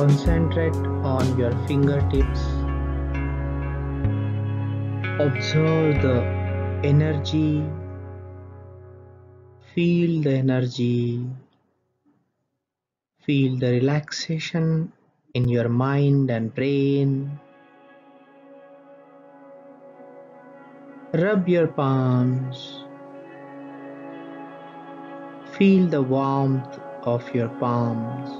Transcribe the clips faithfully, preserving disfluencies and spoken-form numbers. Concentrate on your fingertips. Observe the energy. Feel the energy. Feel the relaxation in your mind and brain. Rub your palms. Feel the warmth of your palms.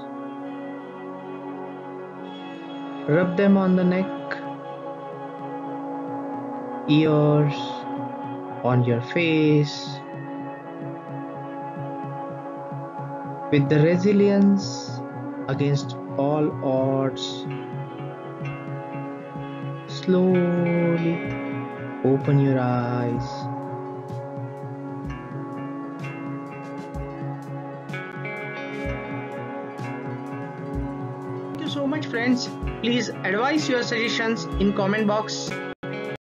Rub them on the neck. ears, on your face. With the resilience against all odds, slowly open your eyes. Thank you so much, friends. Please advise your suggestions in comment box.